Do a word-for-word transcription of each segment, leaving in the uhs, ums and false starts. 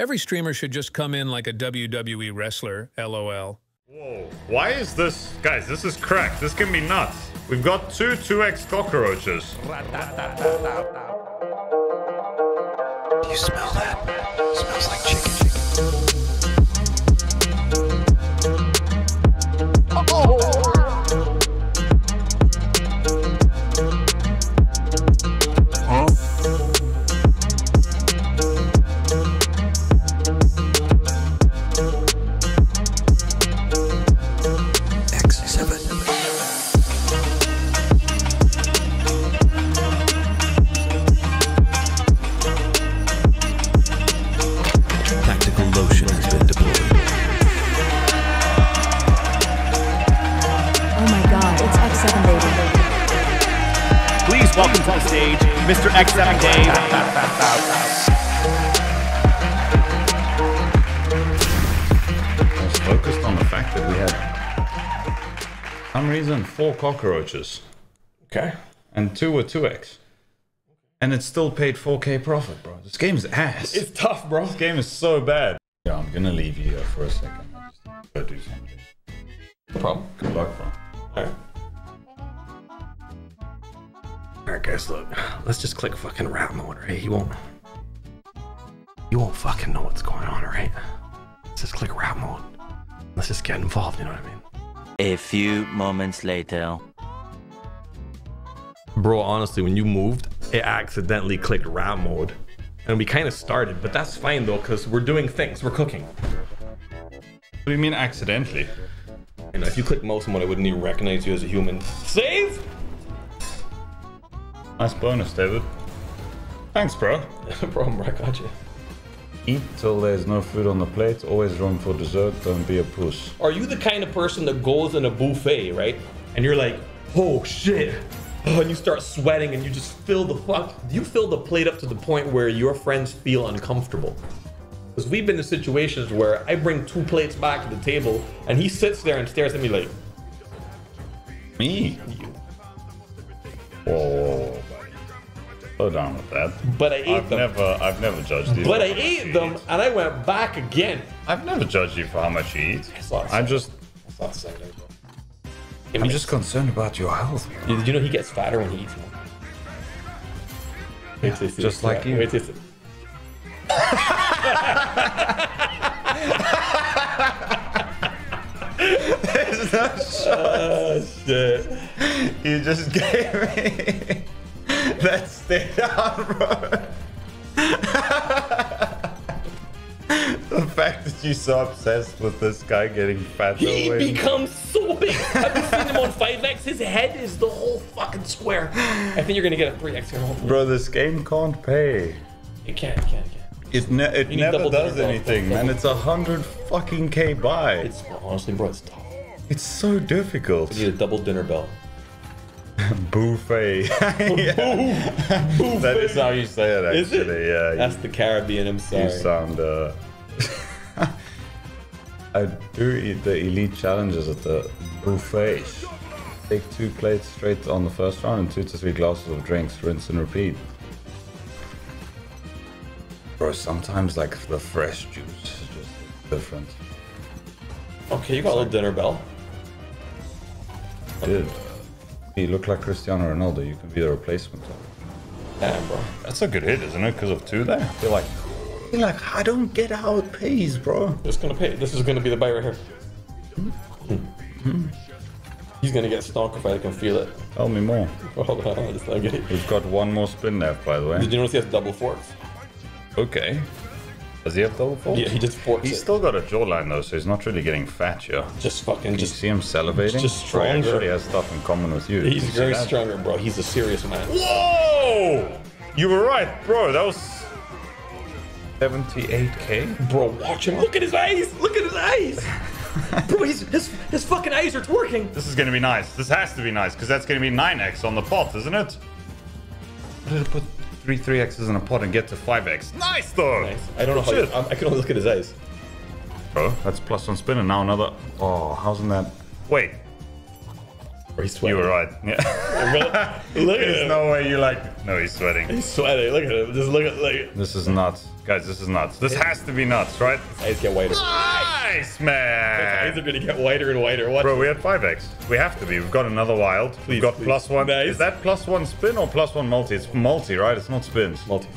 Every streamer should just come in like a W W E wrestler, LOL. Whoa, why is this? Guys, this is cracked. This can be nuts. We've got two 2x cockroaches. Do you smell that? It smells like chicken. Please welcome to the stage, Mister X seven Dave. I was focused on the fact that we had, for some reason, four cockroaches. Okay. And two were two X. And it still paid four K profit, bro. This game's ass. It's tough, bro. This game is so bad. Yeah, I'm gonna leave you here for a second. Just go do something. No problem. Good luck, bro. Alright. Alright guys, look, let's just click fucking round order, hey, you won't, you won't fucking know what's going on, alright? Let's just click route mode. Let's just get involved, you know what I mean? A few moments later. Bro, honestly, when you moved, it accidentally clicked route mode. And we kind of started, but that's fine though, because we're doing things, we're cooking. What do you mean accidentally? You know, if you click mouse mode, I wouldn't even recognize you as a human. Save! Nice bonus, David. Thanks, bro. No problem, bro. I got you. Eat till there's no food on the plate. Always room for dessert. Don't be a puss. Are you the kind of person that goes in a buffet, right? And you're like, oh shit. Oh, and you start sweating and you just fill the fuck. You fill the plate up to the point where your friends feel uncomfortable. Because we've been in situations where I bring two plates back to the table and he sits there and stares at me like, me? Whoa. Slow down with that. But I ate I've them. Never, I've never judged you. But I ate them, eat. And I went back again. I've never judged you for how much you eat. I'm just... That's not I'm just concerned about your health. Did you know he gets fatter when he eats more? Yeah, just it's like you. Wait, it's... There's no shot. Oh, shit. You just gave me... That stayed on, bro. The fact that you're so obsessed with this guy getting fat. He away. becomes so big. Have you seen him on five X? His head is the whole fucking square. I think you're gonna get a three X here. Bro, this game can't pay. It can't, it can't, it can't. It, ne it never does anything, man. It's a hundred fucking K buy. It's honestly, bro, it's tough. It's so difficult. You need a double dinner bell. Buffet. Buffet. That is how you say it, actually. It? Yeah. That's you, the Caribbean. I'm sorry. You sound. Uh... I do eat the elite challenges at the buffet. Take two plates straight on the first round and two to three glasses of drinks. Rinse and repeat. Bro, sometimes like the fresh juice is just different. Okay, you got a little dinner bell. Dude. You look like Cristiano Ronaldo, you can be the replacement. Damn, bro. That's a good hit, isn't it? Because of two there? You're like, you're like, I don't get how it pays, bro. It's gonna pay. This is gonna be the bite right here. Mm-hmm. Mm-hmm. He's gonna get stonk if I can feel it. Tell me more. Hold on, I just don't get it. We've got one more spin left, by the way. Did you notice he has double forks? Okay. Does he have double forks? Yeah, he just forks He's it. still got a jawline though, so he's not really getting fat, yo. Just fucking... Can just, you see him salivating? Just stronger. He actually has stuff in common with you. He's very stronger, bro. He's a serious man. Whoa! You were right, bro. That was... seventy-eight K? Bro, watch him. Look at his eyes! Look at his eyes! Bro, he's, his, his fucking eyes are twerking. This is gonna be nice. This has to be nice, because that's gonna be nine X on the pot, isn't it? What did I put? Three three X's in a pot and get to five X. Nice though. Nice. I don't Good know how. You, I can only look at his eyes. Bro, that's plus one spin and now another. Oh, how's in that? Wait. Or he's sweating. You were right. Yeah. Look at There's him. no way you like. No, he's sweating. He's sweating. Look at him. Just look at like. This is nuts, guys. This is nuts. This it... has to be nuts, right? Eyes get whiter. Nice, man. His eyes are gonna get whiter and whiter. What? Bro, we had five X. We have to be. We've got another wild. Please, We've got please. plus one. Nice. Is that plus one spin or plus one multi? It's multi, right? It's not spins. Multi.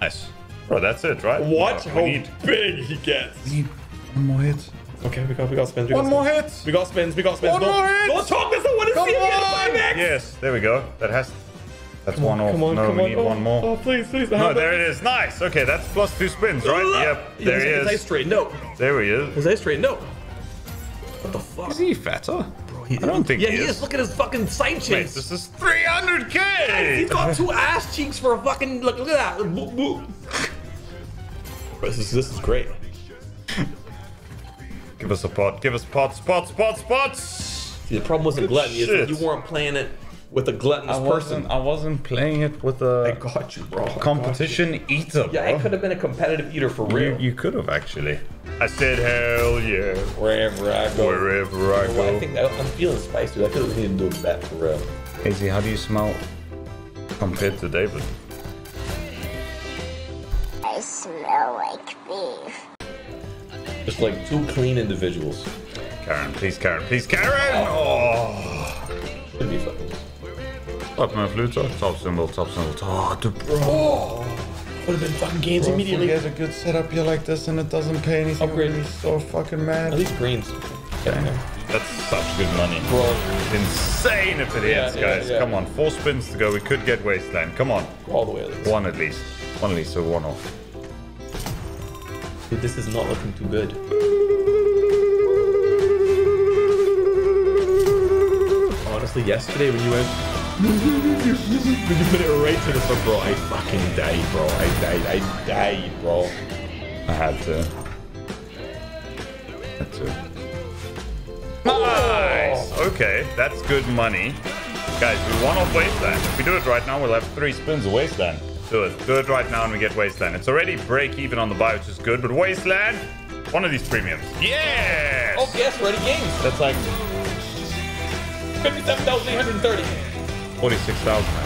Nice. Bro, that's it, right? Watch no, how need... big he gets. We need one more hit. Okay, we got, we got spins. We got one spins. more hit. We got spins. We got spins. One don't, more hit. Don't talk this. I want to come see on. the five X. Yes, there we go. That has. That's come one on, off. Come on, no, come we on. need oh, one more. Oh, please, please. No, there it is. Nice. Okay, that's plus two spins, right? Yep. There he is. His eyes straight. No. There he is. His eyes straight. No. What the fuck? Is he fatter? He I don't think yeah, he is. Yeah, he is. Look at his fucking side cheeks. Mate, this is three hundred K. Yeah, he's got two ass cheeks for a fucking... Look, look at that. Boop, boop. This is, this is great. Give us a pot. Give us pots, pots, pots, pots. See, the problem wasn't gluttony. It's that you weren't playing it with a gluttonous I person. I wasn't playing it with a... I got you, bro. Competition you. eater, bro. Yeah, I could have been a competitive eater for real. You, you could have, actually. I said, hell yeah. Wherever I go. Wherever I go. I think I, I'm feeling spicy. I could have been doing that for real. Hazy, how do you smell compared to David? I smell like beef. Just like two clean individuals. Karen, please, Karen, please, Karen! Oh! Should be fucking. Top my fluter, top symbol, top symbol, top. Bro! Oh. Would have been fucking gains bro, immediately. He has a good setup here like this and it doesn't pay anything. Upgrade. He's so fucking mad. At least greens. Yeah. That's such good money. Bro. It's insane if it yeah, hits, yeah, guys. Yeah. Come on, four spins to go. We could get wasteland. Come on. All the way at least. One at least. One at least, so one off. Dude, this is not looking too good. Honestly, yesterday when you went... Did you put it right to the front, bro? I fucking died, bro. I died. I died, bro. I had to. I had to. Nice! Oh. Okay, that's good money. Guys, we want off wasteland. If we do it right now, we'll have three spins of wasteland. Do it. Do it right now and we get wasteland. It's already break even on the buy, which is good, but wasteland, one of these premiums. Yes! Oh, yes, we're at games. That's like... fifty-seven thousand eight hundred thirty. forty-six thousand, I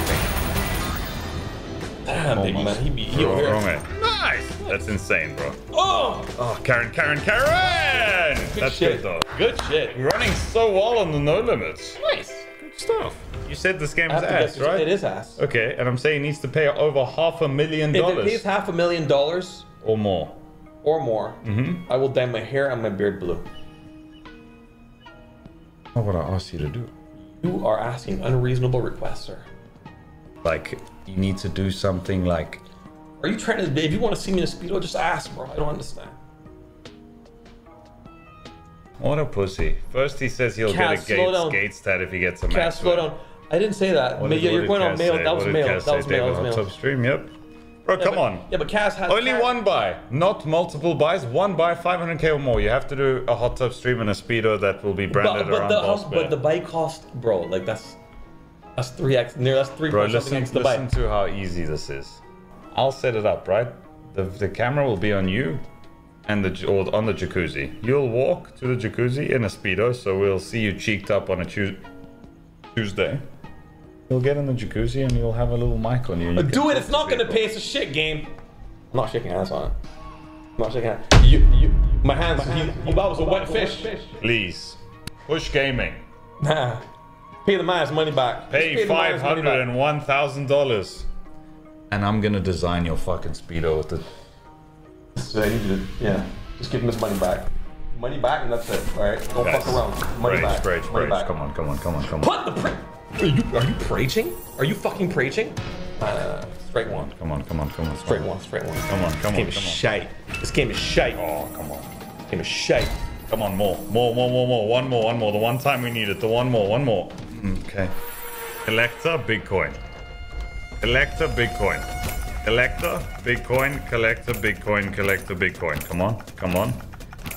think. Damn, big man. He be here. Wrong way. Nice! That's insane, bro. Oh! Oh, Karen, Karen, Karen! Good That's shit. good, though. Good shit. We're running so well on the no limits. Nice. Good stuff. You said this game is ass, right? It is ass. Okay, and I'm saying he needs to pay over half a million dollars. If it pays half a million dollars. Or more. Or more. Mm-hmm. I will dye my hair and my beard blue. Not what I asked you to do. You are asking unreasonable requests, sir. Like, you need to do something like... Are you trying to... If you want to see me in a Speedo, just ask, bro. I don't understand. What a pussy. First he says he'll Cass, get a gate, gate stat if he gets a Cass, max. slow down. I didn't say that. What yeah, did, you're going Cass on mail. Say? That was mail. Cass that was mail. That was mail. Top stream, yep. Bro, yeah, come but, on. Yeah, but Cass has... Only Cass. one buy. Not multiple buys. One buy, five hundred K or more. You have to do a hot tub stream and a Speedo that will be branded but, but around the boss But bear. the buy cost, bro, like that's... That's three X. Near that's three bro, listen, X the listen buy. to how easy this is. I'll set it up, right? The, the camera will be on you and the or on the jacuzzi. You'll walk to the jacuzzi in a Speedo, so we'll see you cheeked up on a Tuesday. You'll get in the jacuzzi and you'll have a little mic on you. you Do it. It's not going to pay. It's a shit game. I'm not shaking hands on it. I'm not shaking hands. You, you, my hands. My hand, you, you, that was a wet fish. fish. Please. Push gaming. Nah. Pay the man's money back. Pay, pay five hundred one thousand dollars. And I'm going to design your fucking Speedo with it. So I need you to, yeah. Just give him his money back. Money back and that's it. All right. Don't Guys, fuck around. Money rage, back. Rage, money rage. back. Come on, come on, come on, come on. Put the... Are you, are you preaching? Are you fucking preaching? Uh, straight one. Come on, come on, come on. Straight one, straight one. Come on, come on, come on. This game is shite. This game is shite. Oh, come on. This game is shite. Come on, more. More, more, more, more. One more, one more. The one time we need it. The one more, one more. Okay. Collector, Bitcoin. Collector, Bitcoin. Collector, Bitcoin. Collector, Bitcoin. Collector, Bitcoin. Come on, come on.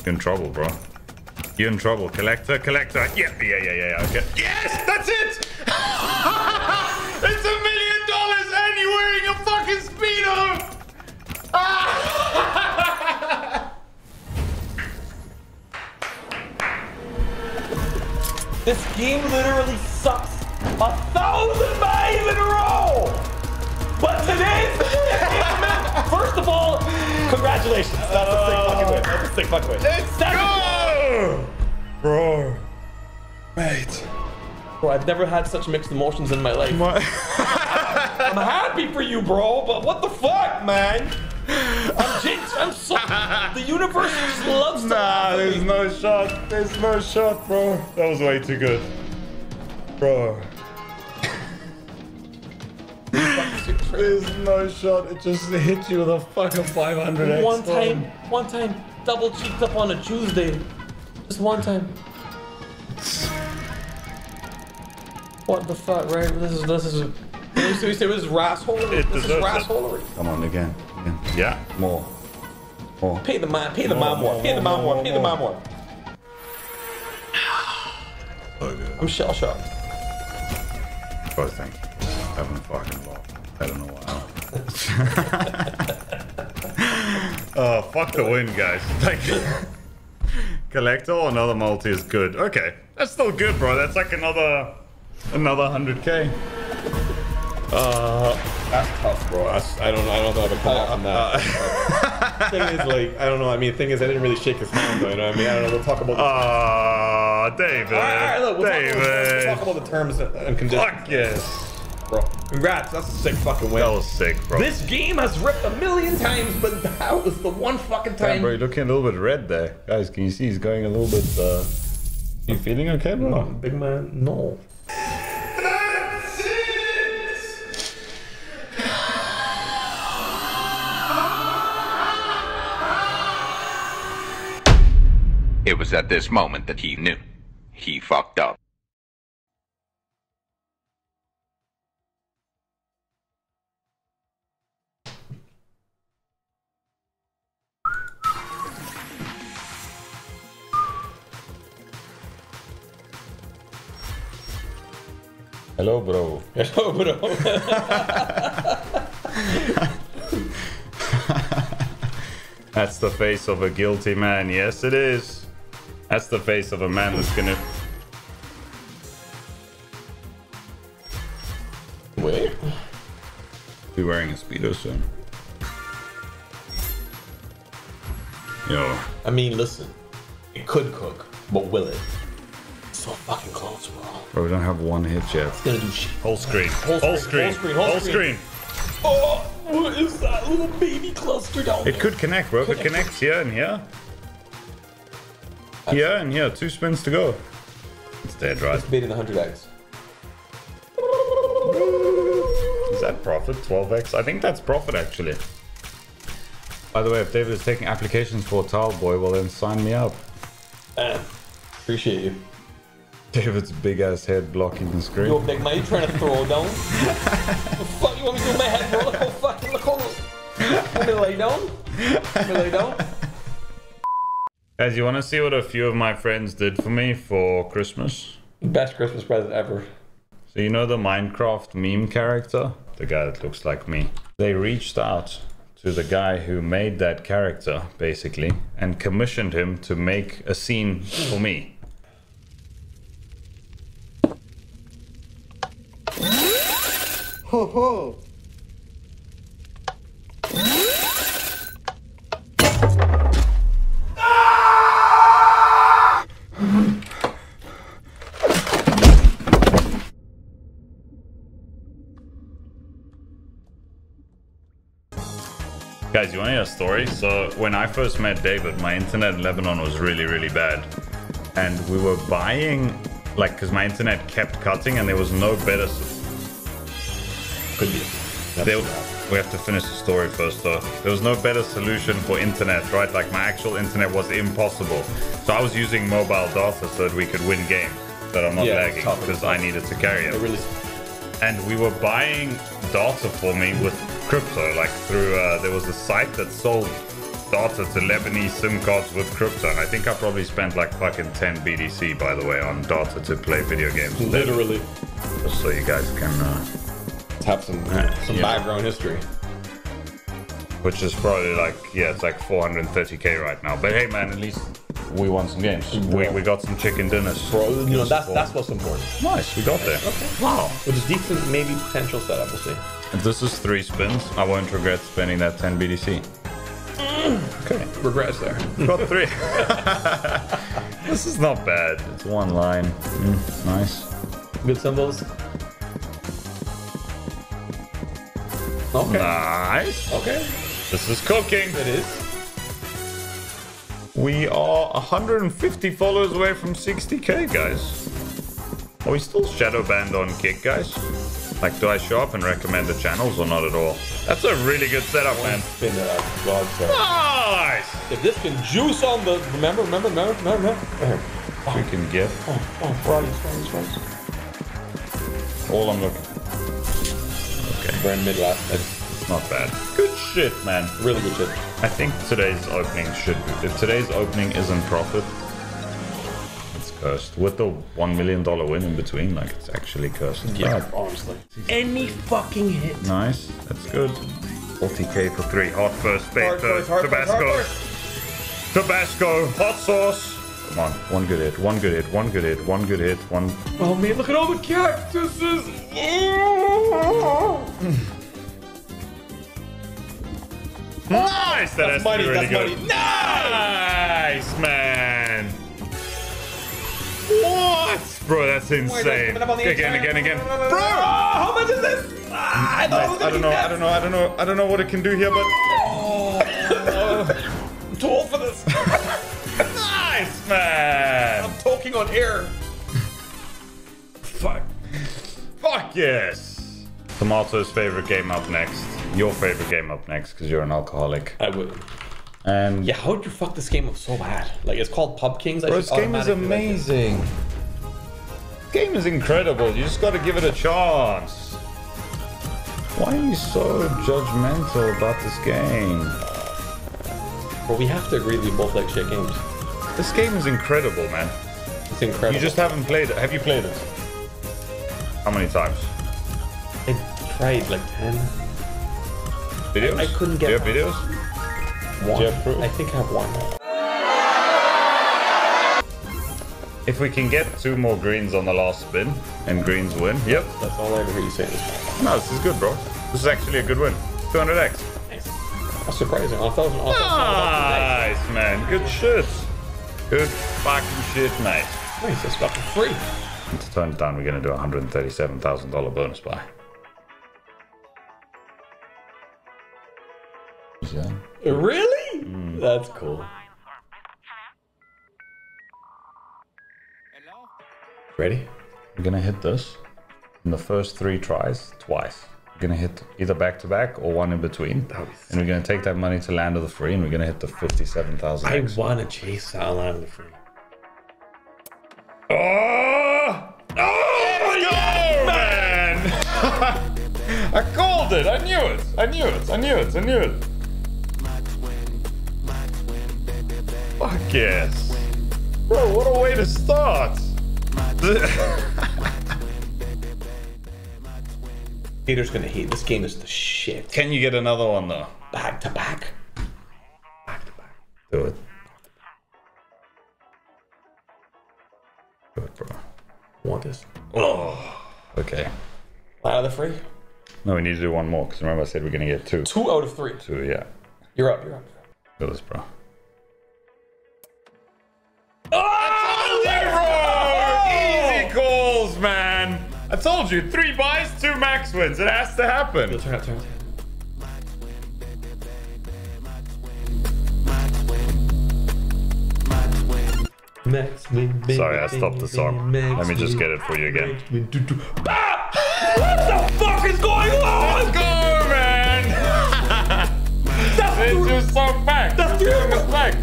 You're in trouble, bro. You're in trouble. Collector, collector. Yeah, yeah, yeah, yeah, yeah. Okay. Yes, that's it! It's a million dollars and you're wearing a fucking Speedo! This game literally sucks a thousand miles in a row! But today's first of all, congratulations. That's a sick fucking win. That's a sick fucking win. Let's go! Bro. Mate. Bro, I've never had such mixed emotions in my life. My I'm happy for you, bro, but what the fuck, man? I'm jinxed. I'm so... The universe just loves to Nah, there's me. no shot. There's no shot, bro. That was way too good. Bro. There's no shot. It just hit you with a fucking five hundred X. One time. One time. Double cheeked up on a Tuesday. Just one time. What the fuck, right? This is... This is... So you say this is rassholery? This is rassholery. Come on, again. Yeah. More. More. Pay the man. Pay the man more. Pay the man more. Pay the man more. I'm shell shocked. Oh, thank you. Having a fucking lot. I don't know why. Oh, fuck the win, guys. Thank you. Collector, another multi is good. Okay, that's still good, bro. That's like another, another one hundred K. Uh, that's tough, bro. That's, I don't, I don't know how to come off on that. Uh, thing is, like, I don't know. I mean, the thing is, I didn't really shake his hand, though. You know what I mean? I don't know. We'll talk about. Ah, uh, David. All right, all right, look, we'll David. Talk about, we'll talk about the terms and conditions. Fuck yes, bro. Congrats. That's a sick fucking win. That was sick, bro. This game has ripped a million times, but that was the one fucking time. Damn, bro, you're looking a little bit red there, guys. Can you see he's going a little bit? Uh... You feeling okay, bro? No, big man, no. It was at this moment that he knew. He fucked up. Hello, bro. Hello, bro. That's the face of a guilty man. Yes, it is. That's the face of a man that's gonna... Wait. Be wearing a Speedo soon. Yo. I mean, listen. It could cook, but will it? It's so fucking close, bro. Bro, we don't have one hit yet. It's gonna do shit. Whole screen. Whole screen. Whole screen. Whole screen. Oh, what is that little baby cluster down there? It could connect, bro. If it connects here and here. Yeah, and yeah, two spins to go. It's dead, right? It's beating the one hundred X. Is that profit? twelve X? I think that's profit, actually. By the way, if David is taking applications for a tile boy, well then sign me up. Uh, appreciate you. David's big-ass head blocking the screen. Yo, big man, you trying to throw down? What the fuck you want me to do with my head, bro? Look how fucking... Look how... Want me to lay down? Want me to lay down? Guys, you want to see what a few of my friends did for me for Christmas? Best Christmas present ever. So you know the Minecraft meme character? The guy that looks like me. They reached out to the guy who made that character, basically, and commissioned him to make a scene for me. Ho ho! Guys, you want to hear a story? So when I first met David, my internet in Lebanon was really, really bad. And we were buying, like, because my internet kept cutting and there was no better... Could be. There, we have to finish the story first, though. There was no better solution for internet, right? Like, my actual internet was impossible. So I was using mobile data so that we could win game. But I'm not yeah, lagging because I needed to carry it. Really... And we were buying data for me with... crypto, like through uh, there was a site that sold data to Lebanese SIM cards with crypto. I think I probably spent like fucking ten B D C, by the way, on data to play video games. Literally. Just so you guys can uh, have some uh, some yeah. background history. which is probably like, yeah, it's like four hundred thirty K right now. But hey, man, at least we won some games. We, we got some chicken dinners. Bro, you know, that's, that's what's important. Nice, we got there. Okay. Wow. Which is decent, maybe potential setup, we'll see. If this is three spins, I won't regret spending that ten B D C. Okay. Regrets there. Got three. This is not bad. It's one line. Mm, nice. Good symbols. Okay. Nice. Okay. This is cooking. It is. We are one hundred fifty followers away from sixty K, guys. Are we still shadow banned on Kick, guys? Like, do I show up and recommend the channels or not at all? That's a really good setup, man. Spin it up. God, nice. If this can juice on the, remember, remember, remember, remember. remember. Oh. You can get. Oh, oh, fries, fries, fries. All I'm looking. Okay. We're in mid last. It's not bad. Good shit, man. Really good shit. I think today's opening should be. If today's opening isn't profit, it's cursed. With the one million dollar win in between, like, it's actually cursed. Yeah, bad. Honestly. Any fucking hit. Nice. That's good. forty K for three. Hot first bait. Tabasco. Hard, hard. Tabasco. Hot sauce. Come on. One good hit. One good hit. One good hit. One good hit. One. Oh man, look at all the cactuses. Nice! That that's has money, to be really good. Money. Nice, man! What? Bro, that's insane. Again, again, again. Bro! Oh, how much is this? Ah, I, nice. I, don't know, I don't know, I don't know, I don't know what it can do here, but... Oh, I'm too old for this. Nice, man! I'm talking on air. Fuck. Fuck yes! Tomato's favorite game up next. Your favorite game up next, because you're an alcoholic. I would. And yeah, how did you fuck this game up so bad? Like, it's called Pub Kings. I Bro, this game is amazing. Like this game is incredible. You just got to give it a chance. Why are you so judgmental about this game? Well, we have to agree that we both like shit games. This game is incredible, man. It's incredible. You just haven't played it. Have you played it? How many times? I tried like ten. Videos? I, I couldn't get. Do you have videos? One. Do you have proof? I think I have one. If we can get two more greens on the last spin and greens win, yep. That's all I ever really say this time. No, this is good, bro. This is actually a good win. two hundred X. Nice. That's surprising. I thought it was awesome. Nice, man. Good shit. Good fucking shit, mate. Nice. That's got for free. To turn it down, we're going to do a one hundred thirty-seven thousand dollar bonus buy. Yeah. Really? Mm. That's cool. Ready? I'm gonna hit this in the first three tries twice. I'm gonna hit either back to back or one in between, and we're gonna take that money to Land of the Free, and we're gonna hit the fifty-seven thousand. I wanna chase out Land of the Free. Oh! Oh! Yes, go, man! I called it. I knew it. I knew it. I knew it. I knew it. Fuck yes. Bro, what a way to start. Peter's gonna hate this game. Is the shit. Can you get another one though? Back to back. Back to back. Do it. Do it, bro. Want this? Oh. Okay. Out of the free? No, we need to do one more because remember I said we're gonna get two. Two out of three. Two, yeah. You're up. You're up. Do this, bro. Man, I told you, three buys, two max wins. It has to happen. You'll turn out, turn out. Max win, sorry, I stopped the song. Max Let me just get it for you again. Win, do, do. Ah! What the fuck is going on? Let's go, man. That's it's just so back. That's the just back.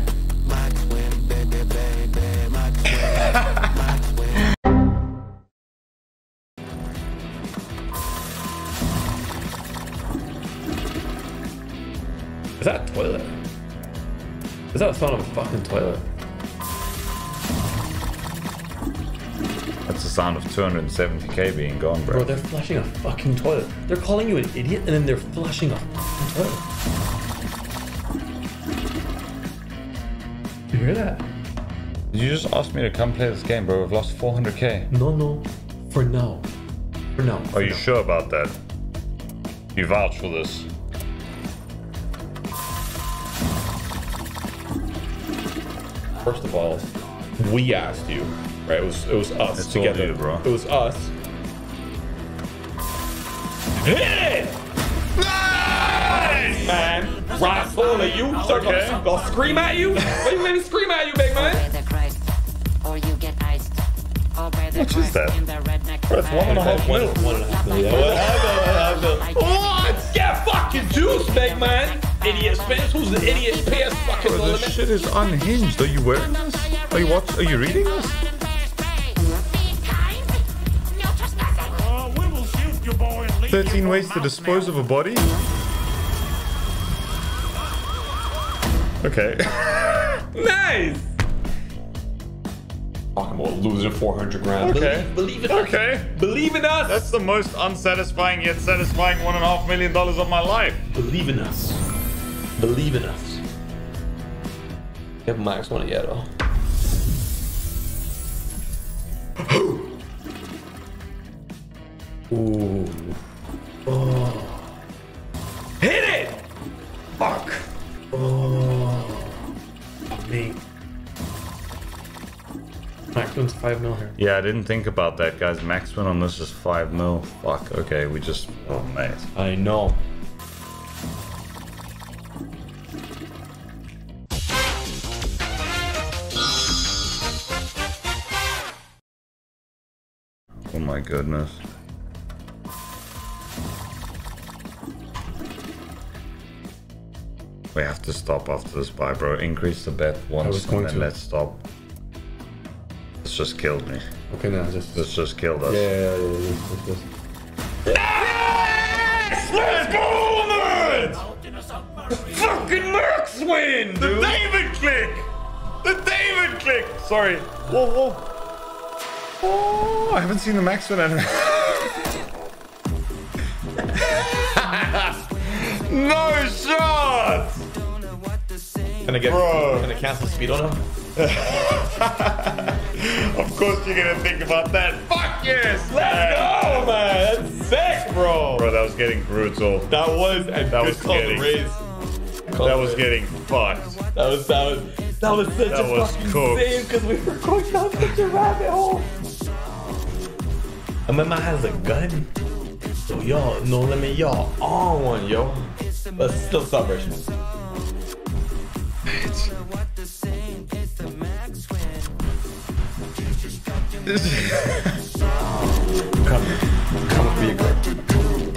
Is that a toilet? Is that the sound of a fucking toilet? That's the sound of two hundred seventy K being gone, bro. Bro, they're flushing a fucking toilet. They're calling you an idiot and then they're flushing a fucking toilet. You hear that? You just asked me to come play this game, bro. We've lost four hundred K. No, no. For now. For now. For Are you now. sure about that? You vouch for this. First of all, we asked you, right? It was it was us it's together, you, bro. It was us. Hit it! Nice, man. Right full of you, sir. Okay. Gonna scream at you? What you made me scream at you, big man? What is that? That's one and a half mil. What? Yeah, fucking juice, big man. Idiot Spence, who's the idiot P S fucking bro, this shit is unhinged. Are you wearing this? Are you what? Are you reading this? thirteen ways to dispose of a body? Okay. Nice! Talking about losing four hundred grand. Okay. Believe, believe in okay. us. Believe in us. That's the most unsatisfying yet satisfying one and a half million dollars of my life. Believe in us. Believe in us. You haven't maxed on it yet, though. Ooh. Oh. Hit it! Fuck. Oh. Me. Max win's five mil here. Yeah, I didn't think about that, guys. Max win on this is five mil. Fuck. Okay, we just. Oh, mate. I know. Oh my goodness. We have to stop after this buy, bro. Increase the bet once and then to. let's stop. This just killed me. Okay, now just... This just killed us. Yeah, yeah, yeah. yeah, yeah, yeah. Yes! Let's go, man! Fucking Mercs win! Dude. The David click! The David click! Sorry. Whoa, whoa. Oh, I haven't seen the Max win. No shots! Gonna get, gonna cancel speed on him? Of course you're gonna think about that. Fuck yes! Let's go, man! That's sick, bro! Bro, that was getting brutal. That was, and that was getting... That was getting fucked. That was, that was, that was such that a was fucking cooked. save because we were going down such a rabbit hole. And my man has a gun. So y'all, no limit, y'all on one, yo. Let's still stop version. Come here. Come up be a girl.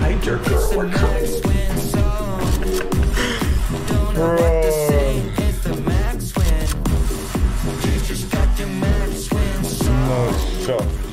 Hi, jerk girl. We're coming. Bro. No shot.